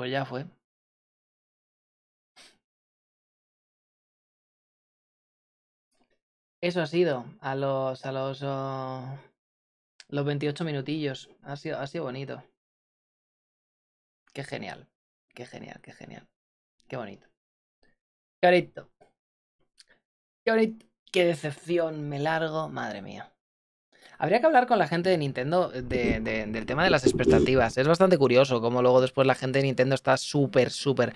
Pues ya fue. Eso ha sido a los 28 minutillos. Ha sido bonito. Qué genial. Qué genial, qué genial. Qué bonito. Qué bonito. Qué bonito. Qué decepción, me largo. Madre mía. Habría que hablar con la gente de Nintendo del tema de las expectativas. Es bastante curioso cómo luego después la gente de Nintendo está súper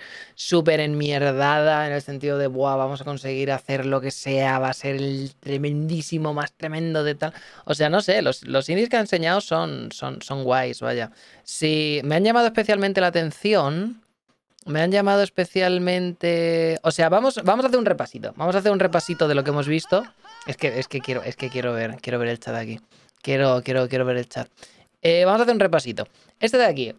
enmierdada en el sentido de buah, vamos a conseguir hacer lo que sea, va a ser el tremendísimo, más tremendo de tal... O sea, no sé, los indies que han enseñado son guays, vaya. Sí, me han llamado especialmente la atención... O sea, vamos a hacer un repasito. Vamos a hacer un repasito de lo que hemos visto. Es que quiero ver el chat aquí. Quiero ver el chat. Vamos a hacer un repasito. Este de aquí.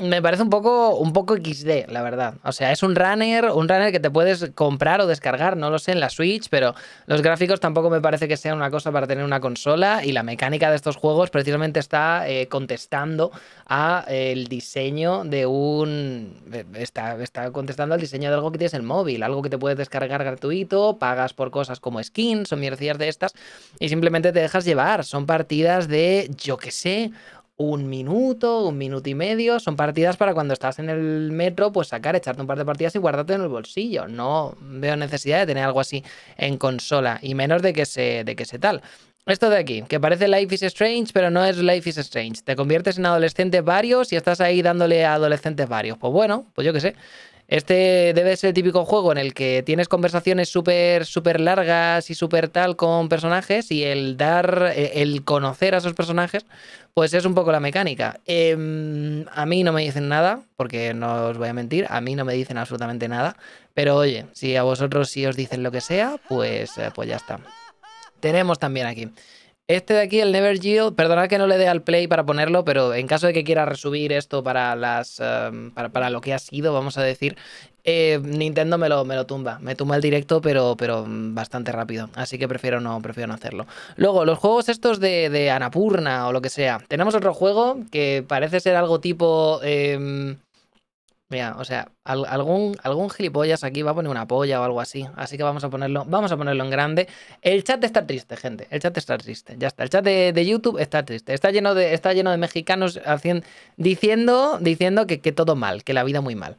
Me parece un poco XD, la verdad. O sea, es un runner que te puedes comprar o descargar, no lo sé, en la Switch, pero los gráficos tampoco me parece que sea una cosa para tener una consola, y la mecánica de estos juegos precisamente está contestando a el diseño de está contestando al diseño de algo que tienes en el móvil, algo que te puedes descargar gratuito, pagas por cosas como skins o miercillas de estas, y simplemente te dejas llevar. Son partidas de, yo qué sé... un minuto y medio, son partidas para cuando estás en el metro, pues sacar, echarte un par de partidas y guardarte en el bolsillo. No veo necesidad de tener algo así en consola, y menos de que se tal. Esto de aquí, que parece Life is Strange, pero no es Life is Strange. Te conviertes en adolescentes varios y estás ahí dándole a adolescentes varios. Pues bueno, pues yo qué sé. Este debe ser el típico juego en el que tienes conversaciones súper largas y súper tal con personajes, y el conocer a esos personajes, pues es un poco la mecánica. A mí no me dicen nada, porque no os voy a mentir, a mí no me dicen absolutamente nada. Pero oye, si a vosotros sí os dicen lo que sea, pues ya está. Tenemos también aquí... Este de aquí, el Never Yield, perdonad que no le dé al play para ponerlo, pero en caso de que quiera resubir esto para lo que ha sido, vamos a decir, Nintendo me lo tumba. Me tumba el directo, pero bastante rápido. Así que prefiero no hacerlo. Luego, los juegos estos de Anapurna o lo que sea. Tenemos otro juego que parece ser algo tipo... Mira, o sea, algún gilipollas aquí va a poner una polla o algo así. Así que vamos a ponerlo en grande. El chat está triste, gente. El chat está triste. Ya está. El chat de YouTube está triste. Está lleno de mexicanos diciendo que todo mal, que la vida muy mal.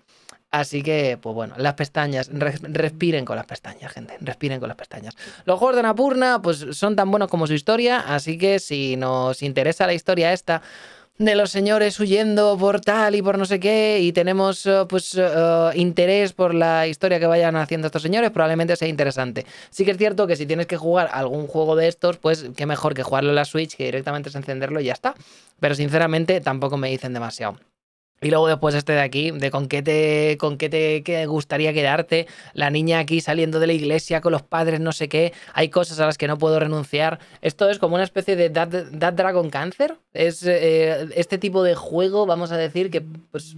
Así que, pues bueno, las pestañas. Respiren con las pestañas, gente. Respiren con las pestañas. Los juegos de Anapurna, pues son tan buenos como su historia. Así que si nos interesa la historia esta... de los señores huyendo por tal y por no sé qué, y tenemos pues interés por la historia que vayan haciendo estos señores, probablemente sea interesante. Sí que es cierto que si tienes que jugar algún juego de estos, pues qué mejor que jugarlo en la Switch, que directamente es encenderlo y ya está. Pero sinceramente tampoco me dicen demasiado. Y luego después este de aquí, de con qué te gustaría quedarte, la niña aquí saliendo de la iglesia con los padres, no sé qué, hay cosas a las que no puedo renunciar. Esto es como una especie de That Dragon Cancer. Es este tipo de juego, vamos a decir, que pues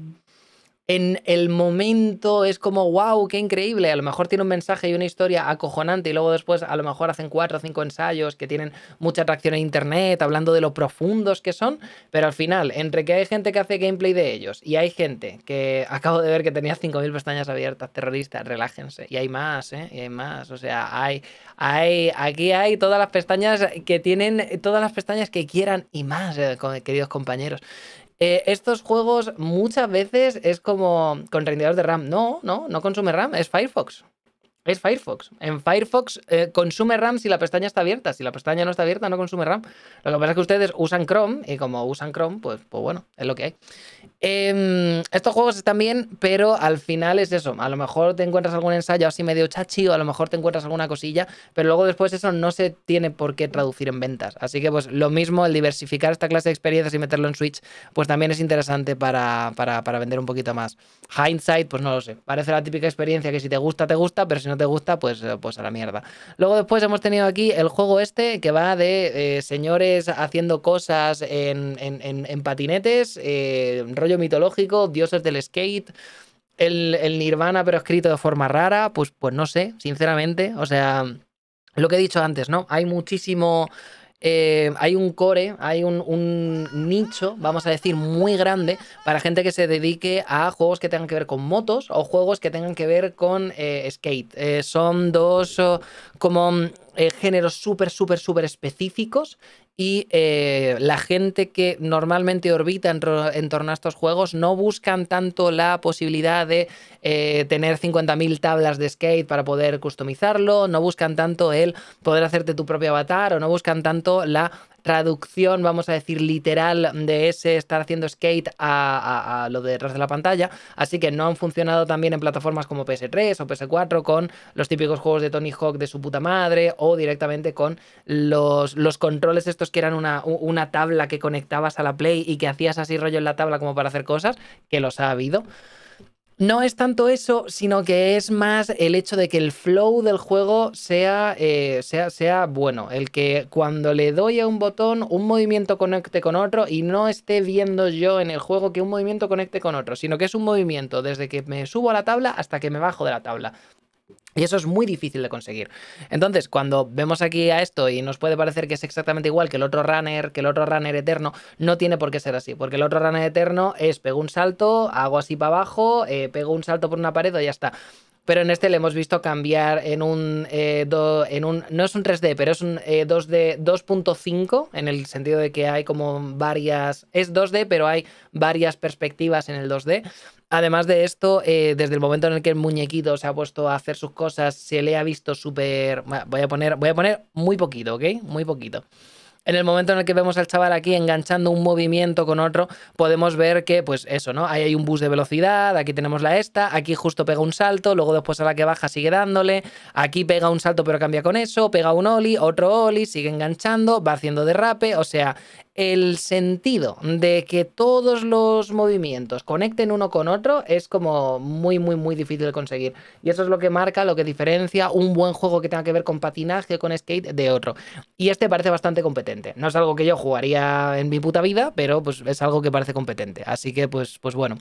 en el momento es como wow, qué increíble, a lo mejor tiene un mensaje y una historia acojonante, y luego después a lo mejor hacen 4 o 5 ensayos que tienen mucha atracción en internet hablando de lo profundos que son, pero al final, entre que hay gente que hace gameplay de ellos y hay gente que acabo de ver que tenía 5000 pestañas abiertas, terroristas, relájense, y hay más, ¿eh? Y hay más, o sea, aquí hay todas las pestañas que tienen, todas las pestañas que quieran y más, queridos compañeros. Estos juegos muchas veces es como con rendidores de RAM. No consume RAM, es Firefox. Es Firefox. En Firefox consume RAM si la pestaña está abierta. Si la pestaña no está abierta, no consume RAM. Lo que pasa es que ustedes usan Chrome, y como usan Chrome, pues bueno, es lo que hay. Estos juegos están bien, pero al final es eso. A lo mejor te encuentras algún ensayo así medio chachi, o a lo mejor te encuentras alguna cosilla, pero luego después eso no se tiene por qué traducir en ventas. Así que pues lo mismo, el diversificar esta clase de experiencias y meterlo en Switch, pues también es interesante para vender un poquito más. Hindsight, pues no lo sé. Parece la típica experiencia que si te gusta, te gusta, pero si no te gusta, pues a la mierda. Luego después hemos tenido aquí el juego este que va de señores haciendo cosas en patinetes, rollo mitológico, dioses del skate, el Nirvana pero escrito de forma rara, pues no sé, sinceramente. O sea, lo que he dicho antes, ¿no? Hay muchísimo... hay un core, hay un nicho, vamos a decir, muy grande para gente que se dedique a juegos que tengan que ver con motos o juegos que tengan que ver con skate. Son dos como géneros súper específicos y la gente que normalmente orbita en torno a estos juegos no buscan tanto la posibilidad de tener 50.000 tablas de skate para poder customizarlo, no buscan tanto el poder hacerte tu propio avatar o no buscan tanto la traducción, vamos a decir, literal de ese estar haciendo skate a lo de detrás de la pantalla, así que no han funcionado también en plataformas como PS3 o PS4 con los típicos juegos de Tony Hawk de su puta madre o directamente con los controles estos que eran una tabla que conectabas a la Play y que hacías así rollo en la tabla como para hacer cosas, que los ha habido. No es tanto eso, sino que es más el hecho de que el flow del juego sea bueno. El que cuando le doy a un botón, un movimiento conecte con otro y no esté viendo yo en el juego que un movimiento conecte con otro, sino que es un movimiento desde que me subo a la tabla hasta que me bajo de la tabla. Y eso es muy difícil de conseguir. Entonces, cuando vemos aquí a esto y nos puede parecer que es exactamente igual que el otro runner eterno, no tiene por qué ser así, porque el otro runner eterno es pego un salto, hago así para abajo, pego un salto por una pared y ya está. Pero en este le hemos visto cambiar no es un 3D, pero es un 2D 2.5, en el sentido de que hay como varias... Es 2D, pero hay varias perspectivas en el 2D. Además de esto, desde el momento en el que el muñequito se ha puesto a hacer sus cosas, se le ha visto súper... Voy a poner muy poquito, ¿ok? Muy poquito. En el momento en el que vemos al chaval aquí enganchando un movimiento con otro, podemos ver que, pues eso, ¿no? Ahí hay un boost de velocidad, aquí tenemos la esta, aquí justo pega un salto, luego después a la que baja sigue dándole, aquí pega un salto pero cambia con eso, pega un ollie, otro ollie, sigue enganchando, va haciendo derrape, o sea... El sentido de que todos los movimientos conecten uno con otro es como muy difícil de conseguir. Y eso es lo que marca, lo que diferencia un buen juego que tenga que ver con patinaje, con skate, de otro. Y este parece bastante competente. No es algo que yo jugaría en mi puta vida, pero pues es algo que parece competente. Así que pues bueno.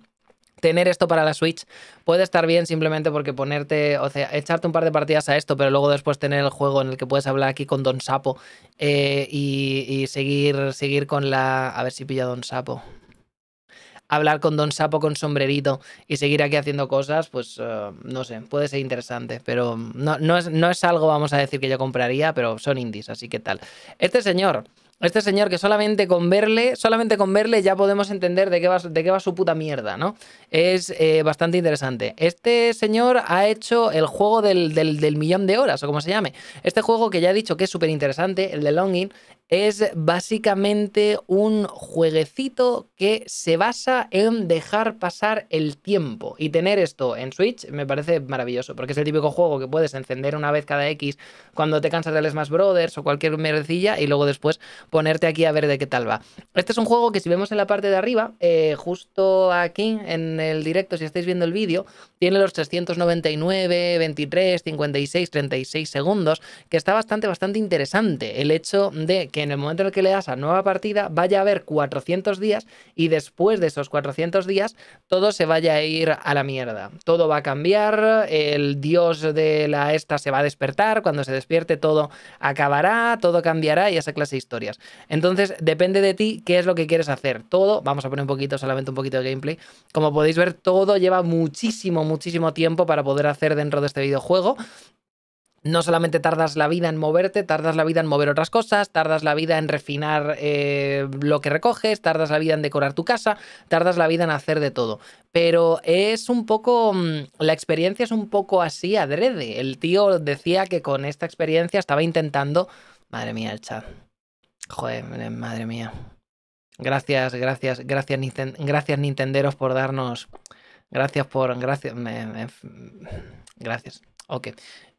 Tener esto para la Switch puede estar bien simplemente porque ponerte, o sea, echarte un par de partidas a esto, pero luego después tener el juego en el que puedes hablar aquí con Don Sapo y seguir con la... A ver si pilla Don Sapo. Hablar con Don Sapo con sombrerito y seguir aquí haciendo cosas, pues no sé, puede ser interesante, pero no es algo, vamos a decir, que yo compraría, pero son indies, así que tal. Este señor que solamente con verle ya podemos entender de qué va su puta mierda, ¿no? Es bastante interesante. Este señor ha hecho el juego del millón de horas, o como se llame. Este juego que ya he dicho que es súper interesante, el de Longing, es básicamente un jueguecito que se basa en dejar pasar el tiempo. Y tener esto en Switch me parece maravilloso, porque es el típico juego que puedes encender una vez cada X cuando te cansas del Smash Brothers o cualquier merdecilla y luego después ponerte aquí a ver de qué tal va. Este es un juego que, si vemos en la parte de arriba, justo aquí en el directo, si estáis viendo el vídeo, tiene los 399, 23, 56, 36 segundos, que está bastante interesante el hecho de que en el momento en el que le das a nueva partida vaya a haber 400 días y después de esos 400 días todo se vaya a ir a la mierda. Todo va a cambiar, el dios de la esta se va a despertar, cuando se despierte todo acabará, todo cambiará y esa clase de historias. Entonces depende de ti qué es lo que quieres hacer. Todo, vamos a poner un poquito, solamente un poquito de gameplay. Como podéis ver, todo lleva muchísimo tiempo para poder hacer dentro de este videojuego. No solamente tardas la vida en moverte, tardas la vida en mover otras cosas, tardas la vida en refinar lo que recoges, tardas la vida en decorar tu casa, tardas la vida en hacer de todo. Pero es un poco... La experiencia es un poco así adrede. El tío decía que con esta experiencia estaba intentando... Madre mía, el chat. Joder, madre mía. Gracias Nintenderos por darnos... Gracias. Ok.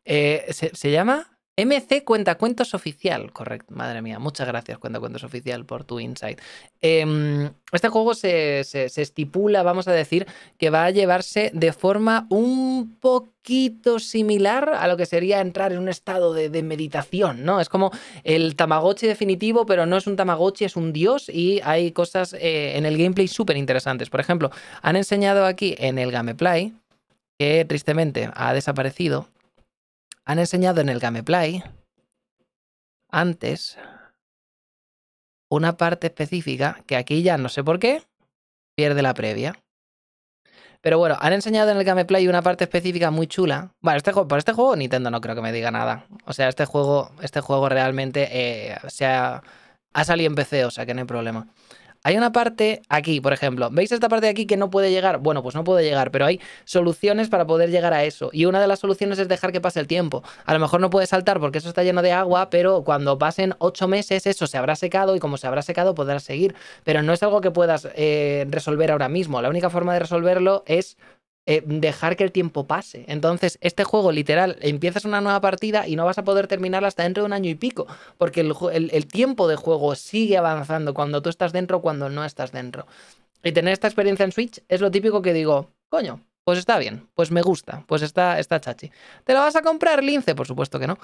Se llama MC Cuentacuentos Oficial, correcto. Madre mía, muchas gracias, Cuentacuentos Oficial, por tu insight. Este juego se estipula, vamos a decir, que va a llevarse de forma un poquito similar a lo que sería entrar en un estado de meditación, ¿no? Es como el Tamagotchi definitivo, pero no es un Tamagotchi, es un dios, y hay cosas en el gameplay súper interesantes. Por ejemplo, han enseñado aquí en el gameplay, que tristemente ha desaparecido. Han enseñado en el gameplay antes una parte específica que aquí ya no sé por qué pierde la previa. Pero bueno, han enseñado en el gameplay una parte específica muy chula. Bueno, por este juego Nintendo no creo que me diga nada. O sea, este juego realmente ha salido en PC, o sea que no hay problema. Hay una parte aquí, por ejemplo. ¿Veis esta parte de aquí que no puede llegar? Bueno, pues no puede llegar, pero hay soluciones para poder llegar a eso. Y una de las soluciones es dejar que pase el tiempo. A lo mejor no puede saltar porque eso está lleno de agua, pero cuando pasen 8 meses eso se habrá secado y como se habrá secado podrás seguir. Pero no es algo que puedas resolver ahora mismo. La única forma de resolverlo es dejar que el tiempo pase. Entonces, este juego, literal, empiezas una nueva partida y no vas a poder terminarla hasta dentro de 1 año y pico, porque el tiempo de juego sigue avanzando cuando tú estás dentro, cuando no estás dentro. Y tener esta experiencia en Switch es lo típico que digo, coño, pues está bien, pues me gusta, pues está chachi. ¿Te la vas a comprar, Lince? Por supuesto que no.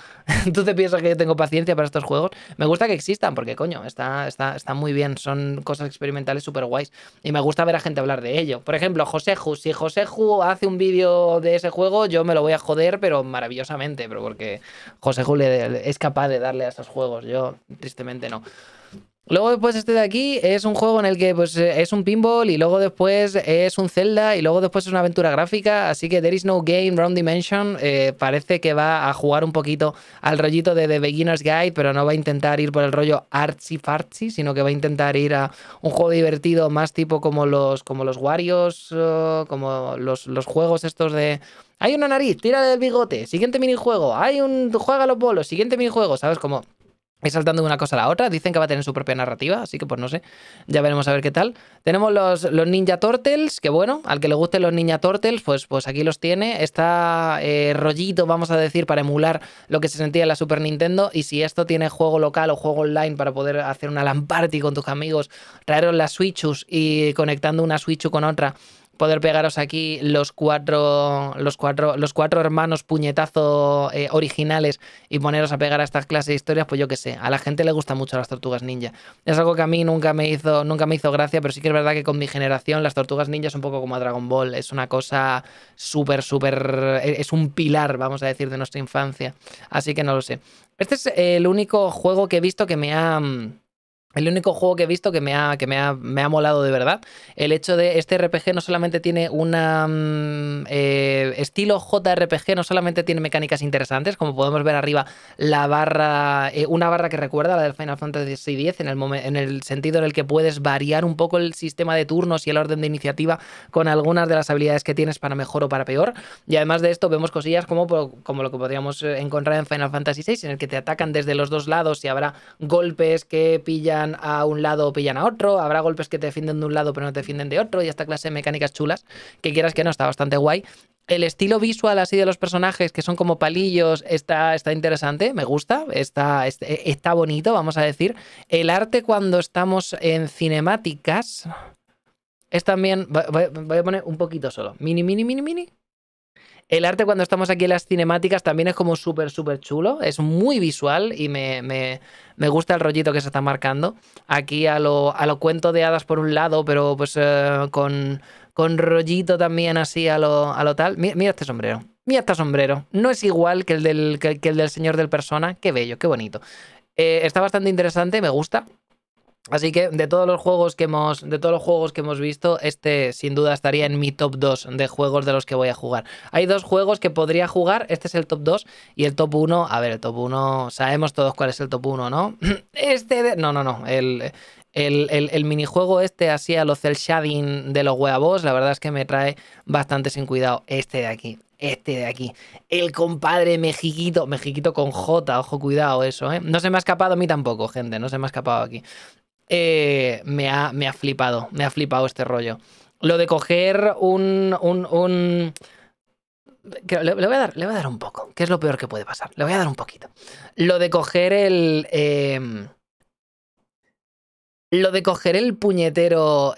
¿Tú te piensas que yo tengo paciencia para estos juegos? Me gusta que existan porque, coño, está muy bien. Son cosas experimentales súper guays y me gusta ver a gente hablar de ello. Por ejemplo, Joseju. Si Joseju hace un vídeo de ese juego, yo me lo voy a joder, pero maravillosamente, pero porque Joseju es capaz de darle a esos juegos. Yo, tristemente, no. Luego después este de aquí es un juego en el que pues, es un pinball y luego después es un Zelda y luego después es una aventura gráfica. Así que There is no game, Round Dimension parece que va a jugar un poquito al rollito de The Beginner's Guide, pero no va a intentar ir por el rollo artsy-fartsy, sino que va a intentar ir a un juego divertido más tipo como los Warios, como los juegos estos de... Hay una nariz, tírale del bigote, siguiente minijuego, juega los bolos, siguiente minijuego, ¿sabes? Como... Y saltando de una cosa a la otra. Dicen que va a tener su propia narrativa, así que pues no sé. Ya veremos a ver qué tal. Tenemos los Ninja Turtles, que bueno, al que le gusten los Ninja Turtles, pues aquí los tiene. Está rollito, vamos a decir, para emular lo que se sentía en la Super Nintendo. Y si esto tiene juego local o juego online para poder hacer una LAN party con tus amigos, traeros las Switchus y conectando una Switchu con otra, poder pegaros aquí los cuatro hermanos puñetazo originales y poneros a pegar a estas clases de historias, pues yo qué sé, a la gente le gusta mucho las tortugas ninja. Es algo que a mí nunca me hizo gracia, pero sí que es verdad que con mi generación las tortugas ninja es un poco como a Dragon Ball, es una cosa súper, es un pilar, vamos a decir, de nuestra infancia, así que no lo sé. Este es el único juego que he visto que me ha... El único juego que he visto que me ha molado de verdad. El hecho de este RPG no solamente tiene una... estilo JRPG, no solamente tiene mecánicas interesantes, como podemos ver arriba, la barra... una barra que recuerda a la del Final Fantasy X, en el sentido en el que puedes variar un poco el sistema de turnos y el orden de iniciativa con algunas de las habilidades que tienes para mejor o para peor. Y además de esto vemos cosillas como lo que podríamos encontrar en Final Fantasy VI, en el que te atacan desde los dos lados y habrá golpes que pillan a un lado o pillan a otro, habrá golpes que te defienden de un lado pero no te defienden de otro y esta clase de mecánicas chulas, que quieras que no, está bastante guay. El estilo visual así de los personajes, que son como palillos, está interesante, me gusta, está bonito, vamos a decir. El arte cuando estamos en cinemáticas es también... Voy a poner un poquito solo. Mini. El arte cuando estamos aquí en las cinemáticas también es como súper chulo. Es muy visual y me gusta el rollito que se está marcando. Aquí a lo cuento de hadas por un lado, pero pues con rollito también así a lo tal. Mira este sombrero. Mira este sombrero. No es igual que el del señor del Persona. Qué bello, qué bonito. Está bastante interesante, me gusta. Así que de todos los juegos que hemos visto, este sin duda estaría en mi top 2 de juegos de los que voy a jugar. Hay 2 juegos que podría jugar, este es el top 2 y el top 1, a ver, el top 1, sabemos todos cuál es el top 1, ¿no? El minijuego este así a los cel shading de los huevos, la verdad es que me trae bastante sin cuidado. Este de aquí, el compadre Mexiquito con J, ojo, cuidado eso, ¿eh? No se me ha escapado a mí tampoco, gente, no se me ha escapado aquí. Me ha flipado este rollo. Lo de coger un... Le voy a dar un poco, que es lo peor que puede pasar. Le voy a dar un poquito. Lo de coger el... Lo de coger el puñetero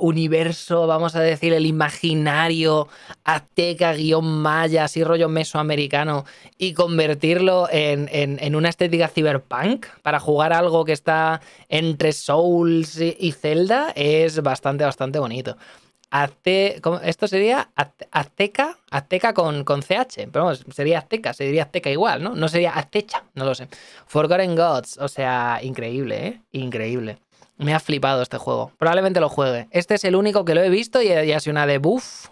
universo, vamos a decir, el imaginario azteca guión maya, así rollo mesoamericano, y convertirlo en una estética cyberpunk para jugar algo que está entre Souls y Zelda es bastante bonito. Esto sería azteca, azteca con CH, pero vamos, sería azteca, se diría azteca igual, ¿no? No sería aztecha, no lo sé. Forgotten Gods, o sea, increíble, ¿eh? Increíble. Me ha flipado este juego, probablemente lo juegue. Este es el único que lo he visto y ya es una de buff.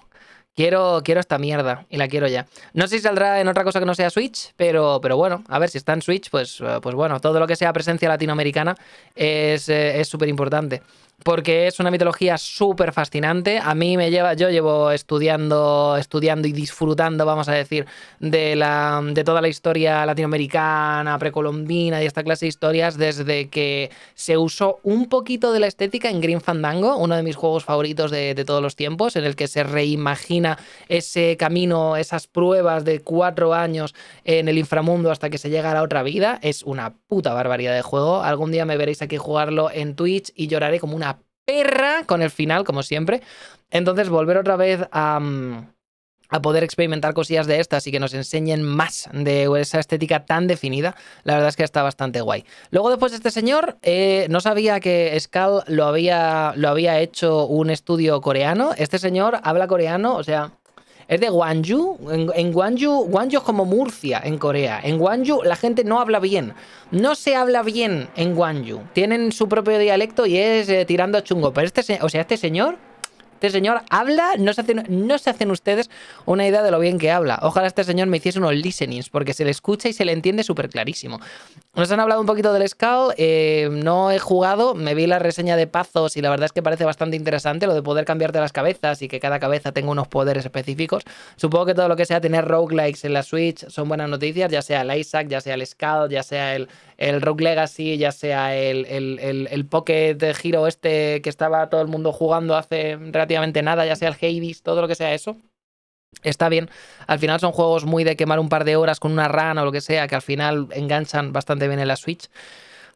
Quiero esta mierda y la quiero ya. No sé si saldrá en otra cosa que no sea Switch, pero bueno, a ver, si está en Switch, pues bueno, todo lo que sea presencia latinoamericana es súper importante. Porque es una mitología súper fascinante. A mí me lleva, yo llevo estudiando y disfrutando, vamos a decir, de toda la historia latinoamericana, precolombina y esta clase de historias desde que se usó un poquito de la estética en Green Fandango, uno de mis juegos favoritos de todos los tiempos, en el que se reimagina ese camino, esas pruebas de 4 años en el inframundo hasta que se llega a la otra vida. Es una puta barbaridad de juego. Algún día me veréis aquí jugarlo en Twitch y lloraré como una perra con el final, como siempre. Entonces, volver otra vez a poder experimentar cosillas de estas y que nos enseñen más de esa estética tan definida, la verdad es que está bastante guay. Luego después este señor, no sabía que Scal lo había hecho un estudio coreano. Este señor habla coreano, o sea, es de Gwangju. En Gwangju es como Murcia en Corea. En Gwangju la gente no habla bien. No se habla bien en Gwangju. Tienen su propio dialecto y es tirando a chungo. Pero este señor habla, no se hacen ustedes una idea de lo bien que habla. Ojalá este señor me hiciese unos listenings, porque se le escucha y se le entiende súper clarísimo. Nos han hablado un poquito del Scal, no he jugado, me vi la reseña de Pazos y la verdad es que parece bastante interesante lo de poder cambiarte las cabezas y que cada cabeza tenga unos poderes específicos. Supongo que todo lo que sea tener roguelikes en la Switch son buenas noticias, ya sea el Isaac, ya sea el Scal, ya sea el Rogue Legacy, ya sea el Pocket Hero este que estaba todo el mundo jugando hace relativamente nada, ya sea el Hades, todo lo que sea eso. Está bien, al final son juegos muy de quemar un par de horas con una rana o lo que sea, que al final enganchan bastante bien en la Switch.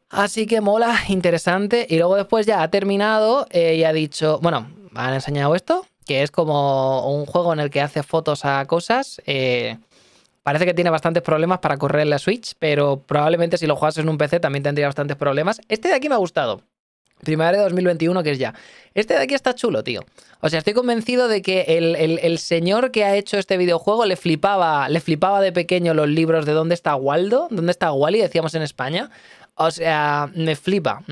Así que mola, interesante. Y luego después ya ha terminado y ha dicho, bueno, han enseñado esto, que es como un juego en el que hace fotos a cosas. Parece que tiene bastantes problemas para correr en la Switch, pero probablemente si lo jugases en un PC también tendría bastantes problemas. Este de aquí me ha gustado. Primavera de 2021, que es ya. Este de aquí está chulo, tío. O sea, estoy convencido de que el señor que ha hecho este videojuego le flipaba de pequeño los libros de ¿Dónde está Waldo? ¿Dónde está Wally? Decíamos en España. O sea, me flipa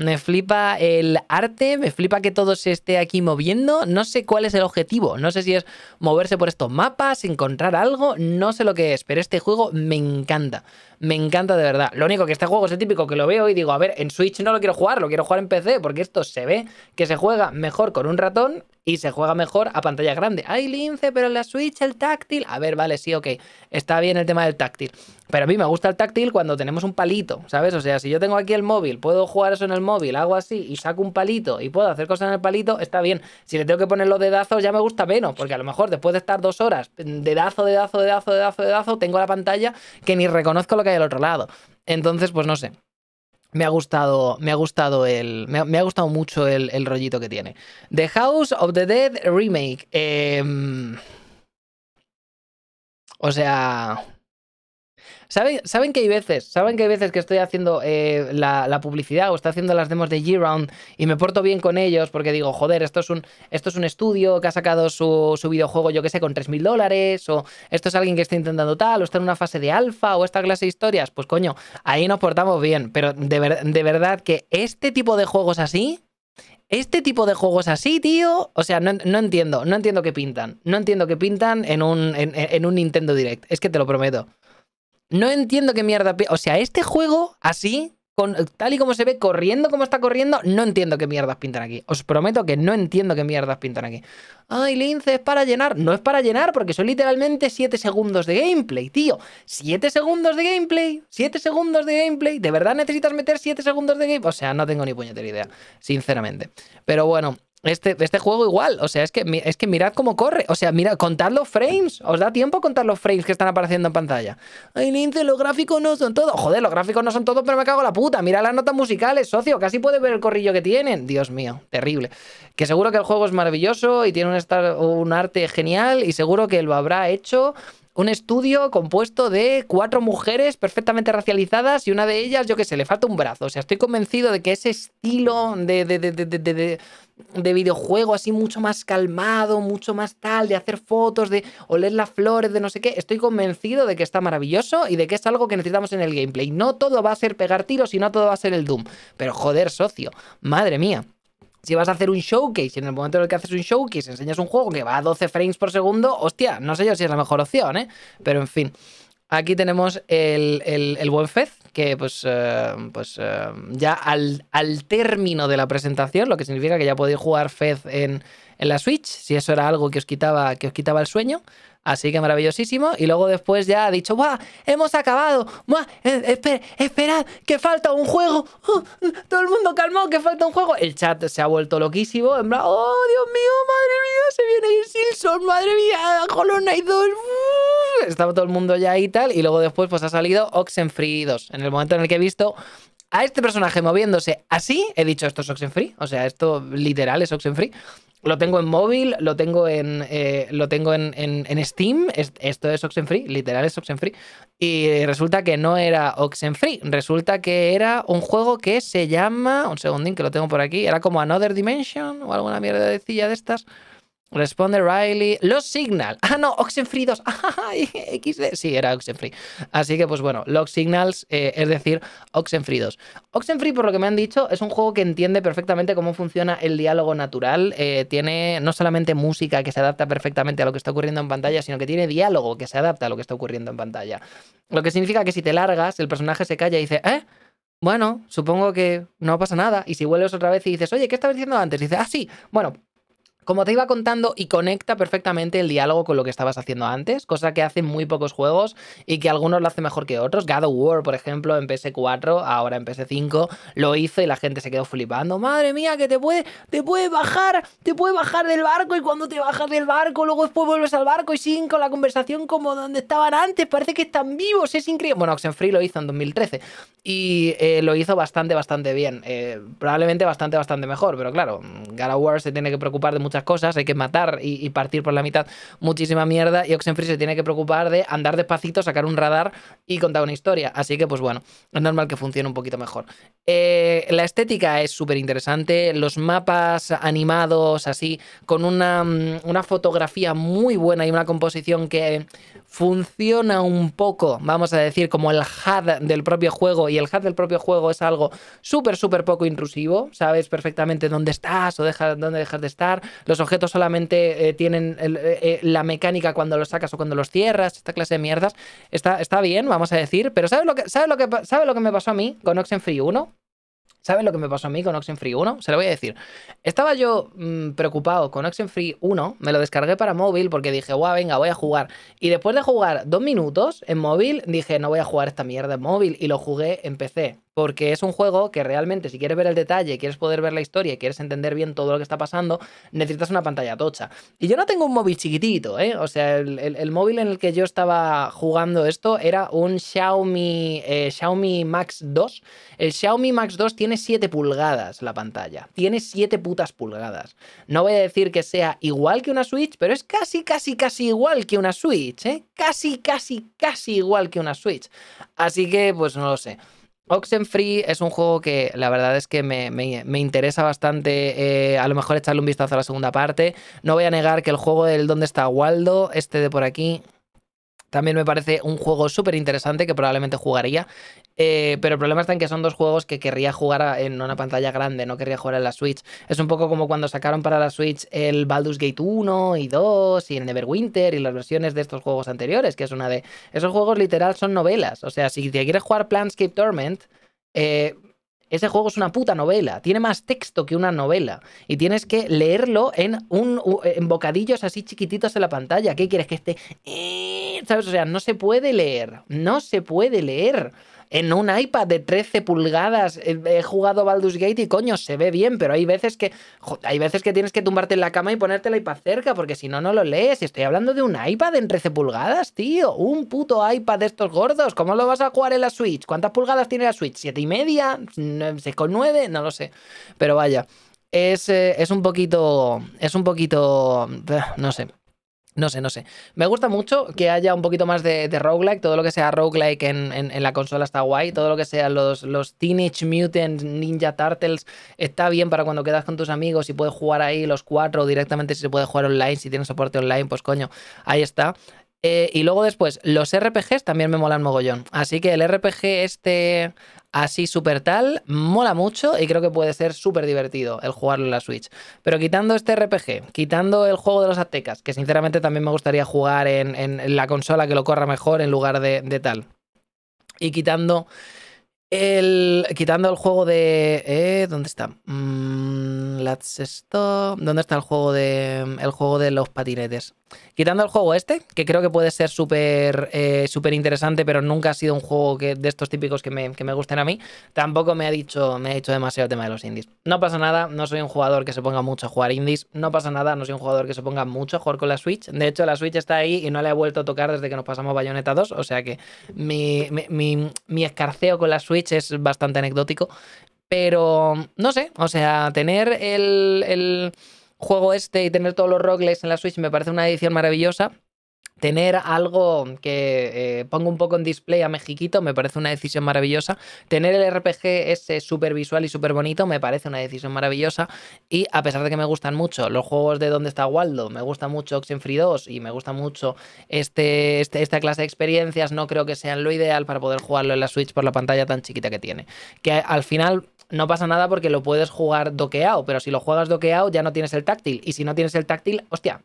el arte, me flipa que todo se esté aquí moviendo. No sé cuál es el objetivo, no sé si es moverse por estos mapas, encontrar algo, no sé lo que es, pero este juego me encanta de verdad. Lo único que este juego es el típico que lo veo y digo, a ver, en Switch no lo quiero jugar en PC, porque esto se ve que se juega mejor con un ratón y se juega mejor a pantalla grande. Ay, lince, pero en la Switch el táctil... A ver, vale, sí, ok, está bien el tema del táctil. Pero a mí me gusta el táctil cuando tenemos un palito, ¿sabes? O sea, si yo tengo aquí el móvil, puedo jugar eso en el móvil, hago así y saco un palito y puedo hacer cosas en el palito, está bien. Si le tengo que poner los dedazos ya me gusta menos, porque a lo mejor después de estar 2 horas, dedazo, tengo la pantalla que ni reconozco lo que hay al otro lado. Entonces, pues no sé. Me ha gustado mucho el rollito que tiene. The House of the Dead Remake. O sea... ¿Saben que hay veces que estoy haciendo la publicidad o estoy haciendo las demos de G-Round y me porto bien con ellos porque digo, joder, esto es un estudio que ha sacado su videojuego, yo que sé, con $3.000, o esto es alguien que está intentando tal, o está en una fase de alfa, o esta clase de historias? Pues coño, ahí nos portamos bien, pero de verdad que este tipo de juegos así... Este tipo de juegos así, tío... O sea, no entiendo qué pintan. No entiendo qué pintan en un Nintendo Direct. Es que te lo prometo. No entiendo qué mierda... O sea, este juego así, tal y como se ve, corriendo como está corriendo, no entiendo qué mierdas pintan aquí. Os prometo que no entiendo qué mierdas pintan aquí. Ay, lince, es para llenar. No es para llenar porque son literalmente 7 segundos de gameplay, tío. 7 segundos de gameplay. 7 segundos de gameplay. ¿De verdad necesitas meter 7 segundos de gameplay? O sea, no tengo ni puñetera idea, sinceramente. Pero bueno... Este juego igual, o sea, es que mirad cómo corre, o sea, mirad, contad los frames, os da tiempo a contar los frames que están apareciendo en pantalla. Ay, lince, los gráficos no son todo. Joder, los gráficos no son todo, pero me cago en la puta. Mira las notas musicales, socio, casi puedes ver el corrillo que tienen. Dios mío, terrible. Que seguro que el juego es maravilloso y tiene un arte genial y seguro que lo habrá hecho... Un estudio compuesto de 4 mujeres perfectamente racializadas y una de ellas, yo qué sé, le falta un brazo. O sea, estoy convencido de que ese estilo de videojuego así mucho más calmado, mucho más tal, de hacer fotos, de oler las flores, de no sé qué. Estoy convencido de que está maravilloso y de que es algo que necesitamos en el gameplay. No todo va a ser pegar tiros y no todo va a ser el Doom. Pero joder, socio, madre mía. Si vas a hacer un showcase, en el momento en el que haces un showcase enseñas un juego que va a 12 frames por segundo, hostia, no sé yo si es la mejor opción, ¿eh? Pero en fin, aquí tenemos el buen Fez, que pues ya al término de la presentación, lo que significa que ya podéis jugar Fez en la Switch, si eso era algo que os quitaba el sueño. Así que maravillosísimo. Y luego después ya ha dicho, ¡buah! ¡Hemos acabado! ¡Buah! ¡Esperad! ¡Que falta un juego! ¡Todo el mundo calmado! ¡Que falta un juego! El chat se ha vuelto loquísimo. En plan, ¡oh, Dios mío! ¡Madre mía! ¡Se viene ahí Silksong! ¡Madre mía! ¡Hollow Knight 2! Estaba todo el mundo ya ahí y tal. Y luego después pues ha salido Oxenfree 2. En el momento en el que he visto a este personaje moviéndose así, he dicho, esto es Oxenfree. O sea, esto literal es Oxenfree. Lo tengo en móvil, lo tengo en Steam. Esto es Oxenfree, literal es Oxenfree. Y resulta que no era Oxenfree. Resulta que era un juego que se llama... Un segundín, que lo tengo por aquí. Era como Another Dimension o alguna mierdecilla de estas. Responde Riley. Lost Signal. Ah, no, Oxenfree 2. XD. Sí, era Oxenfree. Así que, pues bueno, Lost Signals, es decir, Oxenfree 2. Oxenfree, por lo que me han dicho, es un juego que entiende perfectamente cómo funciona el diálogo natural. Tiene no solamente música que se adapta perfectamente a lo que está ocurriendo en pantalla, sino que tiene diálogo que se adapta a lo que está ocurriendo en pantalla. Lo que significa que si te largas, el personaje se calla y dice, ¿eh? Bueno, supongo que no pasa nada. Y si vuelves otra vez y dices, oye, ¿qué estaba diciendo antes? Y dices, ah, sí, bueno... Como te iba contando, y conecta perfectamente el diálogo con lo que estabas haciendo antes, cosa que hacen muy pocos juegos y que algunos lo hacen mejor que otros. God of War, por ejemplo, en PS4, ahora en PS5, lo hizo y la gente se quedó flipando. ¡Madre mía, que te puede bajar del barco! Y cuando te bajas del barco, luego después vuelves al barco y siguen con la conversación como donde estaban antes. Parece que están vivos, es increíble. Bueno, Oxenfree lo hizo en 2013 y lo hizo bastante bien. Probablemente bastante mejor, pero claro, God of War se tiene que preocupar de muchas cosas, hay que matar y partir por la mitad muchísima mierda, y Oxenfree se tiene que preocupar de andar despacito, sacar un radar y contar una historia, así que pues bueno, es normal que funcione un poquito mejor. La estética es súper interesante, los mapas animados así, con una fotografía muy buena y una composición que funciona un poco, vamos a decir, como el HUD del propio juego, y el HUD del propio juego es algo súper poco intrusivo, sabes perfectamente dónde estás o dónde dejas de estar. Los objetos solamente tienen la mecánica cuando los sacas o cuando los cierras, esta clase de mierdas. Está bien, vamos a decir, pero ¿sabes lo que me pasó a mí con Oxenfree 1? ¿Sabes lo que me pasó a mí con Oxenfree 1? Se lo voy a decir. Estaba yo preocupado con Oxenfree 1, me lo descargué para móvil porque dije, guau, venga, voy a jugar. Y después de jugar 2 minutos en móvil, dije, no voy a jugar esta mierda en móvil, y lo jugué en PC. Porque es un juego que realmente, si quieres ver el detalle, quieres poder ver la historia y quieres entender bien todo lo que está pasando, necesitas una pantalla tocha. Y yo no tengo un móvil chiquitito, ¿eh? O sea, el móvil en el que yo estaba jugando esto era un Xiaomi Max 2. El Xiaomi Max 2 tiene 7 pulgadas la pantalla. Tiene 7 putas pulgadas. No voy a decir que sea igual que una Switch, pero es casi igual que una Switch, ¿eh? Casi igual que una Switch. Así que, pues no lo sé. Oxenfree es un juego que la verdad es que me interesa bastante, a lo mejor echarle un vistazo a la segunda parte. No voy a negar que el juego del ¿Dónde está Waldo?, este de por aquí, también me parece un juego súper interesante que probablemente jugaría. Pero el problema está en que son dos juegos que querría jugar en una pantalla grande, no querría jugar en la Switch. Es un poco como cuando sacaron para la Switch el Baldur's Gate 1 y 2 y el Neverwinter y las versiones de estos juegos anteriores, que es una de... Esos juegos literal son novelas. O sea, si te quieres jugar Planescape Torment... Ese juego es una puta novela, tiene más texto que una novela y tienes que leerlo en bocadillos así chiquititos en la pantalla. ¿Qué quieres que esté? ¿Sabes? O sea, no se puede leer. En un iPad de 13 pulgadas he jugado Baldur's Gate y coño, se ve bien, pero hay veces que tienes que tumbarte en la cama y ponerte el iPad cerca, porque si no, no lo lees. Estoy hablando de un iPad en 13 pulgadas, tío. Un puto iPad de estos gordos. ¿Cómo lo vas a jugar en la Switch? ¿Cuántas pulgadas tiene la Switch? ¿7,5? ¿6,9? No lo sé. Pero vaya, es un poquito... No sé. No sé, no sé. Me gusta mucho que haya un poquito más de roguelike. Todo lo que sea roguelike en la consola está guay. Todo lo que sea los Teenage Mutant Ninja Turtles está bien para cuando quedas con tus amigos y puedes jugar ahí los cuatro directamente, si se puede jugar online, si tienes soporte online, pues coño, ahí está. Y luego después, los RPGs también me molan mogollón. Así que el RPG este así súper tal mola mucho y creo que puede ser súper divertido el jugarlo en la Switch. Pero quitando este RPG, quitando el juego de los aztecas, que sinceramente también me gustaría jugar en la consola que lo corra mejor en lugar de tal. Y quitando el juego de... ¿dónde está? Let's stop. ¿Dónde está el juego de los patinetes? Quitando el juego este, que creo que puede ser súper súper interesante, pero nunca ha sido un juego de estos típicos que me gusten a mí. Tampoco me ha dicho demasiado el tema de los indies. No pasa nada, no soy un jugador que se ponga mucho a jugar indies. No pasa nada, no soy un jugador que se ponga mucho a jugar con la Switch. De hecho, la Switch está ahí y no la he vuelto a tocar desde que nos pasamos Bayonetta 2. O sea que mi escarceo con la Switch es bastante anecdótico. Pero no sé, o sea, tener el juego este y tener todos los roguelikes en la Switch me parece una edición maravillosa. Tener algo que ponga un poco en display a Mexiquito me parece una decisión maravillosa. Tener el RPG ese súper visual y súper bonito me parece una decisión maravillosa. Y a pesar de que me gustan mucho los juegos de Dónde está Waldo, me gusta mucho Oxenfree 2 y me gusta mucho esta clase de experiencias, no creo que sean lo ideal para poder jugarlo en la Switch por la pantalla tan chiquita que tiene. Que al final no pasa nada porque lo puedes jugar doqueado, pero si lo juegas doqueado ya no tienes el táctil. Y si no tienes el táctil, hostia...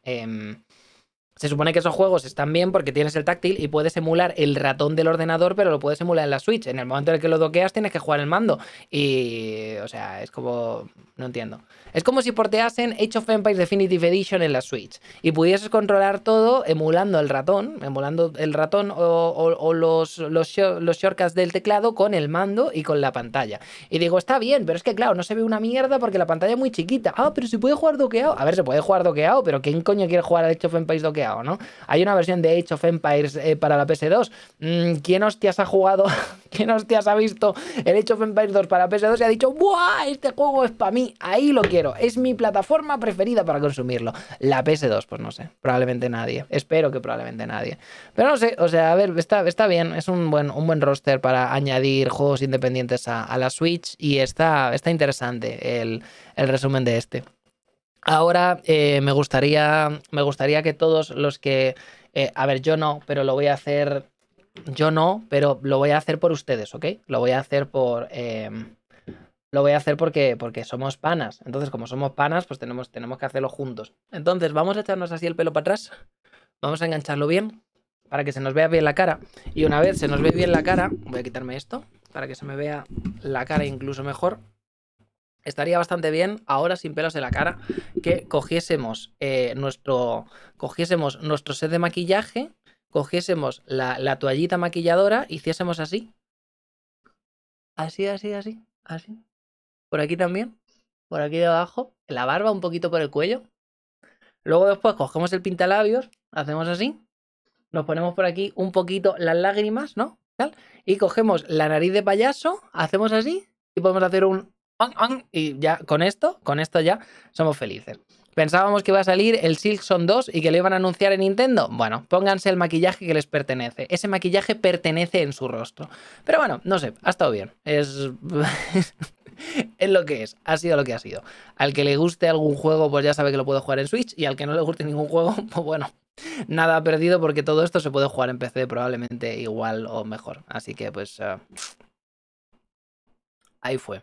se supone que esos juegos están bien porque tienes el táctil y puedes emular el ratón del ordenador, pero lo puedes emular en la Switch. En el momento en el que lo doqueas tienes que jugar el mando. Y... o sea, es como... no entiendo. Es como si porteasen Age of Empires Definitive Edition en la Switch y pudieses controlar todo emulando el ratón o los shortcuts del teclado con el mando y con la pantalla. Y digo, está bien, pero es que claro, no se ve una mierda porque la pantalla es muy chiquita. Ah, pero se puede jugar doqueado. A ver, se puede jugar doqueado, pero ¿quién coño quiere jugar al Age of Empires doqueado? ¿No? Hay una versión de Age of Empires para la PS2. ¿Quién hostias ha jugado? ¿Quién hostias ha visto el Age of Empires 2 para PS2 y ha dicho, ¡buah! Este juego es para mí, ahí lo quiero, es mi plataforma preferida para consumirlo? La PS2, pues no sé, probablemente nadie. Espero que probablemente nadie. Pero no sé, o sea, a ver, está bien, es un buen roster para añadir juegos independientes a la Switch y está interesante el resumen de este. Ahora me gustaría que todos los que... a ver, yo no, pero lo voy a hacer... Yo no, pero lo voy a hacer por ustedes, ¿ok? Lo voy a hacer por... lo voy a hacer porque somos panas. Entonces, como somos panas, pues tenemos que hacerlo juntos. Entonces, vamos a echarnos así el pelo para atrás. Vamos a engancharlo bien para que se nos vea bien la cara. Y una vez se nos ve bien la cara... Voy a quitarme esto para que se me vea la cara incluso mejor. Estaría bastante bien, ahora sin pelos de la cara, que cogiésemos nuestro set de maquillaje, cogiésemos la toallita maquilladora, hiciésemos así. Así, así, así, así. Por aquí también, por aquí debajo, la barba un poquito por el cuello. Luego después cogemos el pintalabios, hacemos así, nos ponemos por aquí un poquito las lágrimas, ¿no? Tal. Y cogemos la nariz de payaso, hacemos así y podemos hacer un... Y ya con esto ya somos felices. Pensábamos que iba a salir el Silksong 2 y que lo iban a anunciar en Nintendo. Bueno, pónganse el maquillaje que les pertenece. Ese maquillaje pertenece en su rostro. Pero bueno, no sé, ha estado bien. Es lo que es, ha sido lo que ha sido. Al que le guste algún juego, pues ya sabe que lo puede jugar en Switch. Y al que no le guste ningún juego, pues bueno, nada ha perdido porque todo esto se puede jugar en PC probablemente igual o mejor. Así que pues... ahí fue.